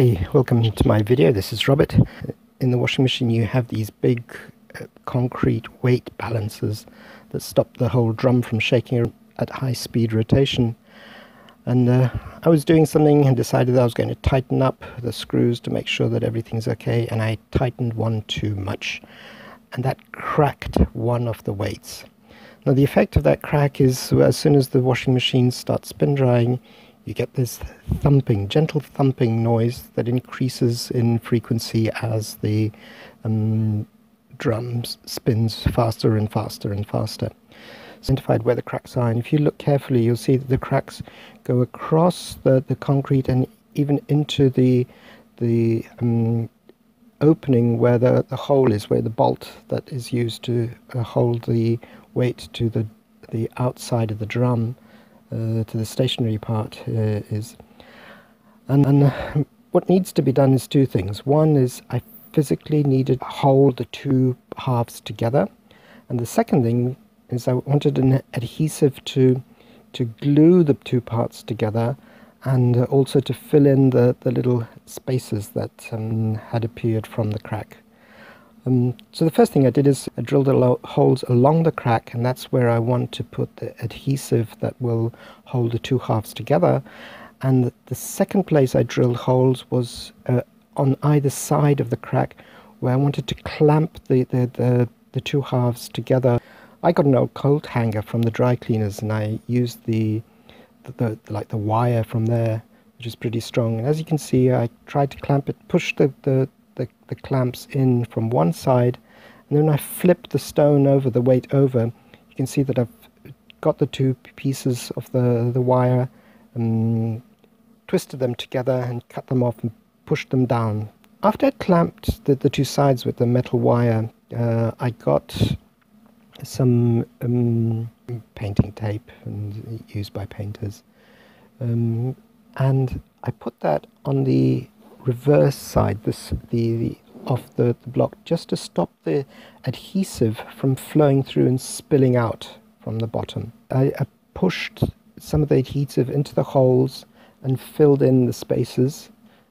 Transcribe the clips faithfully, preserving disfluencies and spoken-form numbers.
Hi, welcome to my video. This is Robert. In the washing machine you have these big uh, concrete weight balancers that stop the whole drum from shaking at high speed rotation, and uh, I was doing something and decided that I was going to tighten up the screws to make sure that everything's okay, and I tightened one too much and that cracked one of the weights. Now the effect of that crack is, as soon as the washing machine starts spin drying, you get this thumping, gentle thumping noise that increases in frequency as the um, drum spins faster and faster and faster. So identified where the cracks are, and if you look carefully you'll see that the cracks go across the, the concrete and even into the, the um, opening where the, the hole is, where the bolt that is used to uh, hold the weight to the, the outside of the drum. Uh, to the stationary part uh, is. And, and uh, what needs to be done is two things. One is I physically needed to hold the two halves together, and the second thing is I wanted an adhesive to to glue the two parts together, and uh, also to fill in the, the little spaces that um, had appeared from the crack. Um, so the first thing I did is I drilled the holes along the crack, and that's where I want to put the adhesive that will hold the two halves together. And the second place I drilled holes was uh, on either side of the crack, where I wanted to clamp the, the, the, the two halves together. I got an old coat hanger from the dry cleaners, and I used the, the, the like the wire from there, which is pretty strong. And as you can see, I tried to clamp it, pushed the, the The, the clamps in from one side, and then when I flip the stone over, the weight over, you can see that I've got the two pieces of the, the wire, um, twisted them together and cut them off and pushed them down. After I clamped the, the two sides with the metal wire, uh, I got some um, painting tape, and used by painters, um, and I put that on the reverse side this the, the of the, the block, just to stop the adhesive from flowing through and spilling out from the bottom. I, I pushed some of the adhesive into the holes and filled in the spaces,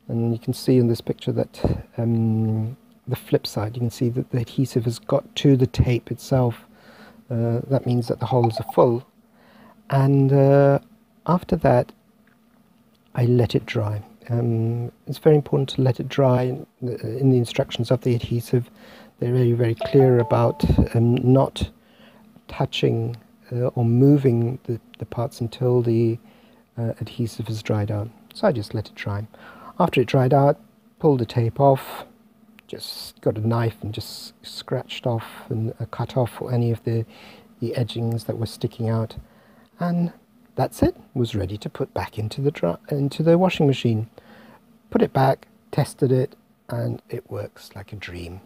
and you can see in this picture that um, the flip side, you can see that the adhesive has got to the tape itself. Uh, that means that the holes are full, and uh, after that I let it dry. Um, it's very important to let it dry. In the, in the instructions of the adhesive, they're very, very clear about um, not touching uh, or moving the, the parts until the uh, adhesive has dried out. So I just let it dry. After it dried out, pulled the tape off, just got a knife and just scratched off and uh, cut off any of the, the edgings that were sticking out, and that's it. Was ready to put back into the dry, into the washing machine. Put it back, tested it, and it works like a dream.